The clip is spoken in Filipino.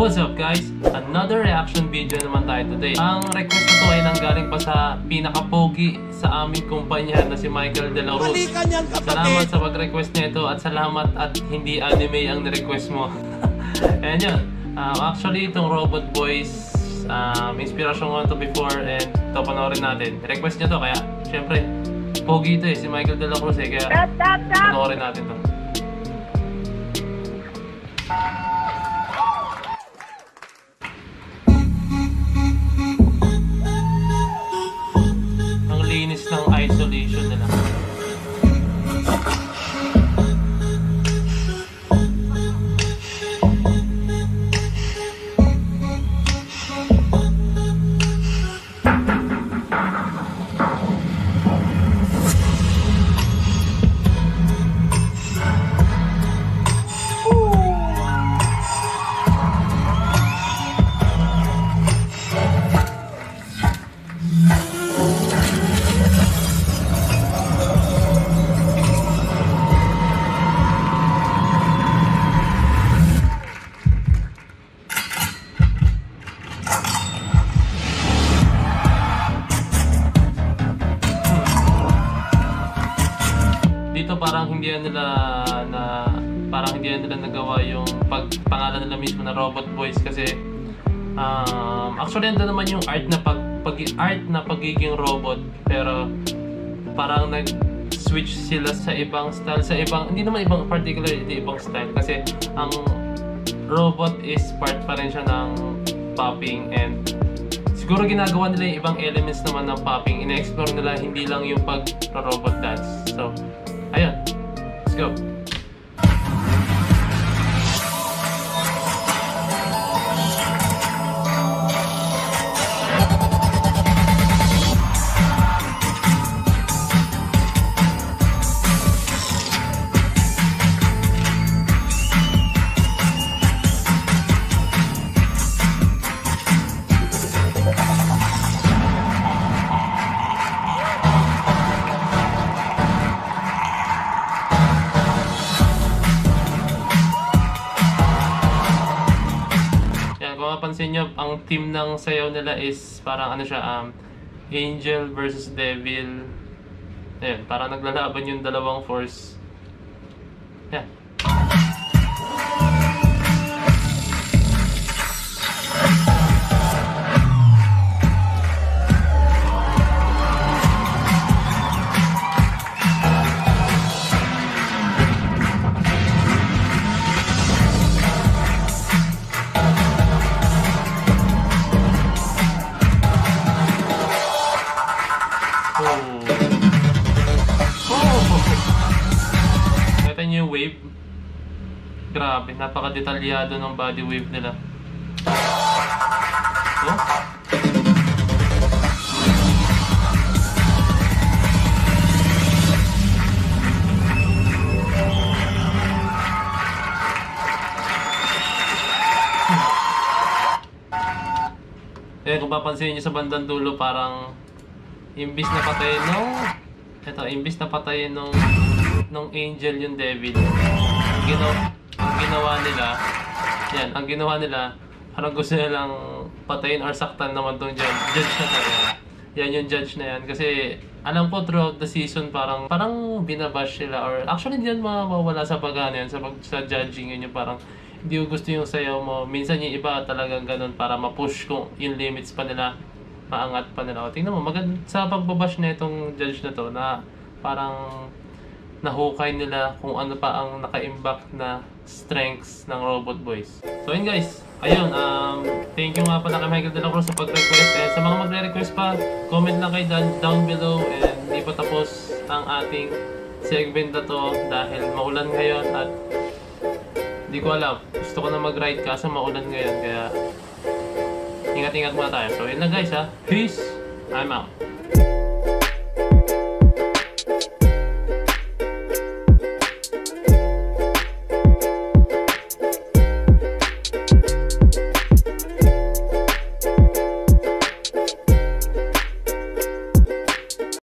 What's up guys? Another reaction video naman tayo today. Ang request na to ay nanggaling pa sa pinakapogi sa aming kumpanya na si Michael Dela Cruz. Salamat sa pag-request nito at salamat at hindi anime ang ni-request mo. And yun, actually itong Robot Boys, inspiration ko to before and ito panoorin natin. Request niya to kaya syempre pogi ito eh, si Michael Dela Cruz eh, kaya panoorin natin to. Ng isolation nila. Dito parang hindi nila nagawa yung pagpangalan nila mismo na Robot Boys kasi actually ando naman yung art na pagiging robot, pero parang nag-switch sila sa ibang style, sa ibang, hindi naman ibang particular, hindi ibang style kasi ang robot is part pa rin siya ng popping, and siguro ginagawa nila yung ibang elements naman ng popping, ina-explore nila hindi lang yung pag-robot dance. So ayan, let's go! Mapansin nyo, ang team ng sayaw nila is parang ano siya, Angel versus Devil. Ayun, parang naglalaban yung dalawang force. Ayan. Wave. Grabe, napaka-detalyado ng body wave nila. Oh. Eh, kung papansin nyo sa bandang dulo, parang imbis na patayin nung nung Angel yung Devil. Ang ginawa nila, parang gusto nilang patayin or saktan naman tong judge na tayo. Yan yung judge na yan. Kasi alam ko throughout the season parang binabash sila, or actually diyan mawawala sa pagano yan, sa judging yun, yung parang hindi ko gusto yung sayaw mo. Minsan yung iba talagang ganun para ma-push kung yung limits pa nila, maangat pa nila. O, tingnan mo, maganda sa pagbabash na itong judge na to na parang nahukay nila kung ano pa ang naka-impact na strengths ng Robot Boys. So yun guys, ayun, thank you nga pala kay Michael Dela Cruz sa pag-request, and sa mga magre-request pa, comment lang kayo down below, and hindi pa tapos ang ating segment na to dahil maulan ngayon at hindi ko alam, gusto ko na mag-ride kasi maulan ngayon, kaya ingat-ingat muna tayo. So yun lang guys ha, peace, I'm out.